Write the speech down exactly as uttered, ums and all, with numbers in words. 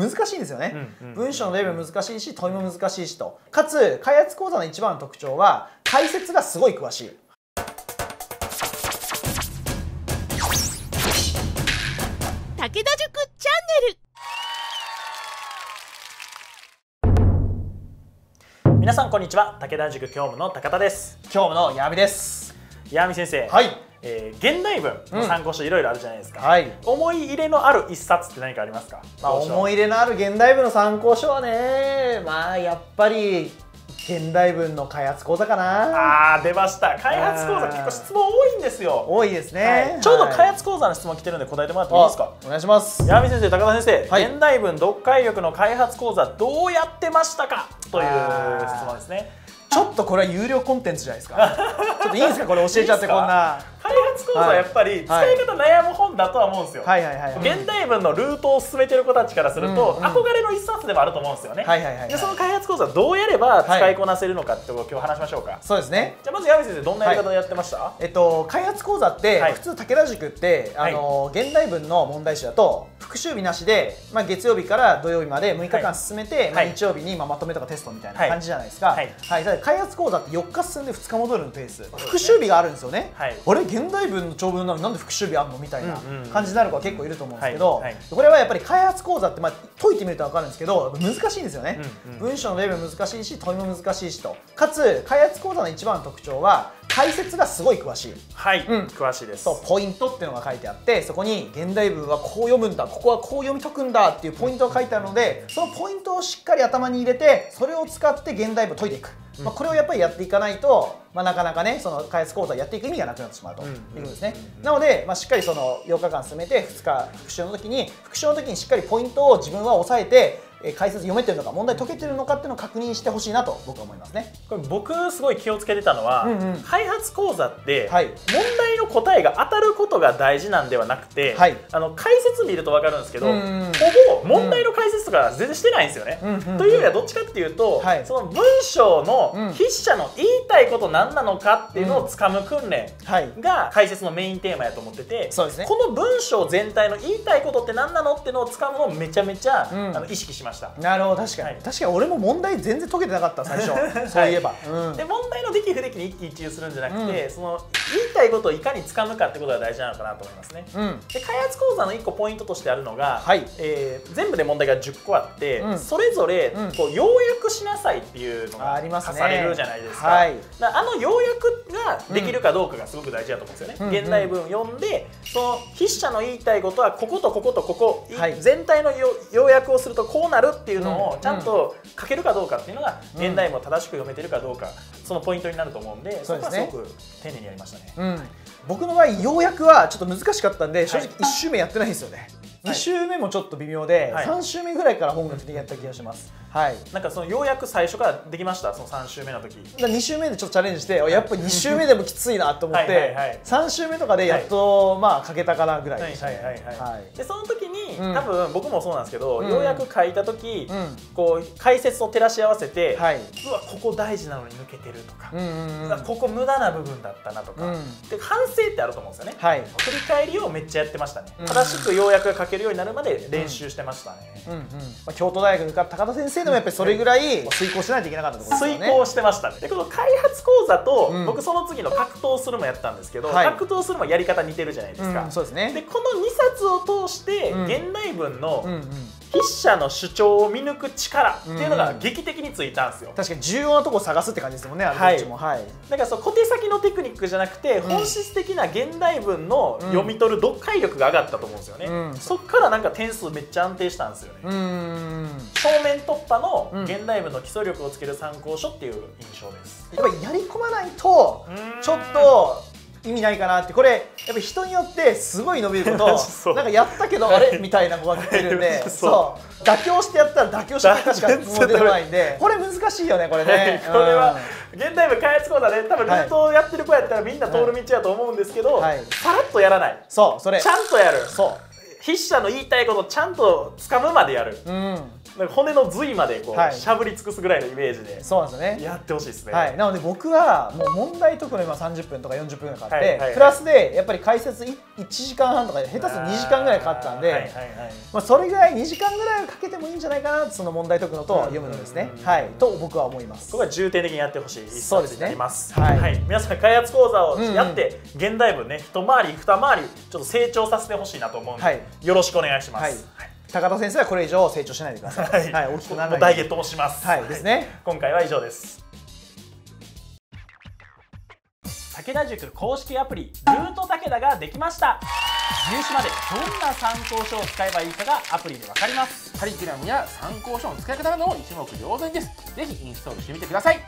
難しいんですよね。文章のレベルも難しいし問いも難しいしと、かつ開発講座の一番の特徴は解説がすごい詳しい。武田塾チャンネル。皆さんこんにちは、武田塾教務の高田です。教務の矢見です。矢見先生、はい、えー、現代文の参考書いろいろあるじゃないですか、うん、はい、思い入れのある一冊って何かありますか？まあ、思い入れのある現代文の参考書はね、まあやっぱり現代文の開発講座かな。あー、出ました。開発講座結構質問多いんですよ。多いですね、はい、ちょうど開発講座の質問来てるんで答えてもらってもいいですか？お願いします。矢見先生、高田先生、はい、現代文読解力の開発講座どうやってましたかという質問ですね。ちょっとこれは有料コンテンツじゃないですか。ちょっといいですか、これ教えちゃって。こんな開発講座はやっぱり使い方悩む本だとは思うんですよ。現代文のルートを進めてる子たちからすると、うん、うん、憧れの一冊でもあると思うんですよね。で、その開発講座どうやれば使いこなせるのかってことを今日話しましょうか。はい、そうですね。じゃあまず矢見先生、どんなやり方でやってました？はい、えっと開発講座って、はい、普通武田塾ってあの、はい、現代文の問題集だと復習日なしで、まあ、月曜日から土曜日までむいかかん進めて、はい、まあ日曜日にまあまとめとかテストみたいな感じじゃないですか。はいはいはい、開発講座ってよっか進んでふつか戻るのペース、復習日があるんですよね。はい、あれ現代文の長文なのになんで復習日あんのみたいな感じになる子は結構いると思うんですけど、これはやっぱり開発講座って、まあ、解いてみると分かるんですけど難しいんですよね。うん、うん、文章のレベルも難しいし問いも難しいしと、かつ開発講座の一番の特徴は解説がすごい詳しい。はい、うん、詳しいです。そう、ポイントっていうのが書いてあって、そこに現代文はこう読むんだ、ここはこう読み解くんだっていうポイントが書いてあるので、そのポイントをしっかり頭に入れてそれを使って現代文を解いていく。まあこれをやっぱりやっていかないと、まあ、なかなかね、その開発講座やっていく意味がなくなってしまうということですね。なので、まあ、しっかりそのよっかかん進めてふつか復習の時に復習の時にしっかりポイントを自分は押さえて、解説読めてるのか問題解けてるのかっていうのを確認してほしいなと僕は思いますね。これ僕すごい気をつけてたのは、うん、うん、開発講座って問題の答えが当たることが大事なんではなくて、はい、あの解説見ると分かるんですけど、うん、うん、ほぼ問題の解説とか全然してないんですよね。というよりはどっちかっていうと、はい、その文章の筆者の言いたいこと何なのかっていうのをつかむ訓練が解説のメインテーマやと思ってて、そうですね、この文章全体の言いたいことって何なのっていうのをつかむのをめちゃめちゃ、うん、あの意識します。なるほど、確かに、はい、確かに俺も問題全然解けてなかった最初そういえば、はい、うん、で問題の出来不出来に一喜一憂するんじゃなくて、うん、その言いたいことをいかにつかむかってことが大事なのかなと思いますね。うん、で開発講座のいっこポイントとしてあるのが、はい、えー、全部で問題がじゅっこあって、うん、それぞれこう要約しなさいっていうのが課されるじゃないですか。あの要約ができるかどうかがすごく大事だと思うんですよね。現代文読んでその筆者の言いたいことはこことこことここ、はい、全体の要約をするとこうなるあるっていうのをちゃんと書けるかどうかっていうのが現代文を正しく読めてるかどうか、そのポイントになると思うんで、そこはすごく丁寧にやりましたね。うん、僕の場合要約はちょっと難しかったんで正直いち周目やってないんですよね。はい、に周目もちょっと微妙で、はい、さん周目ぐらいから本格的にやった気がします。はい、なんかそのようやく最初からできました、そのさん周目の時。に周目でちょっとチャレンジして、やっぱりに周目でもきついなと思ってさん周目とかでやっと、はい、まあ書けたかなぐらいでしたね。でその時に、うん、多分僕もそうなんですけど、うん、ようやく書いた時、うん、こう解説を照らし合わせて、はい、うわここ大事なのに抜けてるとか、ここ無駄な部分だったなとか、うん、で反省ってあると思うんですよね。はい、振り返りをめっちゃやってましたね。うん、正しくようやく書けるようになるまで練習してましたね。京都大学か高田先生でもやっぱりそれぐらい遂行しないといけなかったところですよね。遂行してましたね。でこの開発講座と、うん、僕その次の格闘するもやったんですけど、はい、格闘するもやり方似てるじゃないですか。うん、そうですね。でこのにさつを通して、うん、現代文の、うん、うん、筆者の主張を見抜く力っていうのが劇的についたんですよ。確かに重要なとこを探すって感じですもんね、あれどっちも。はい、だからそう小手先のテクニックじゃなくて本質的な現代文の読み取る読解力が上がったと思うんですよね。うん、そっからなんか点数めっちゃ安定したんですよね。うん、正面突破の現代文の基礎力をつける参考書っていう印象です。やっぱりやり込まないとちょっと意味ないかなって、これやっぱり人によってすごい伸びることなんかやったけどあれみたいな子が出てるんで、そう妥協してやったら妥協した結果しかもう出てこないんで、これ難しいよねこれね。これは現代文開発講座で多分ルートをやってる子やったらみんな通る道やと思うんですけど、さらっとやらない、そうそれちゃんとやる、そう筆者の言いたいことをちゃんと掴むまでやる、うん、骨の髄までこう、はい、しゃぶり尽くすぐらいのイメージでそうなんですよねやってほしいですね、はい、なので僕はもう問題解くの今さんじゅっぷんとかよんじゅっぷんがかかってプラスでやっぱり解説いちじかんはんとか下手するとにじかんぐらいかかったんでそれぐらいにじかんぐらいかけてもいいんじゃないかなってその問題解くのと読むのですねと僕は思います。ここは重点的にやってほしい一冊になります。皆さん開発講座をやって現代文ね一回り二回りちょっと成長させてほしいなと思うのでよろしくお願いします。高田先生はこれ以上成長しないでください。はい、大きくならない。ダイエットもします。はいですね。今回は以上です。武田塾公式アプリルート武田ができました。入試までどんな参考書を使えばいいかがアプリでわかります。カリキュラムや参考書の使い方なども一目瞭然です。ぜひインストールしてみてください。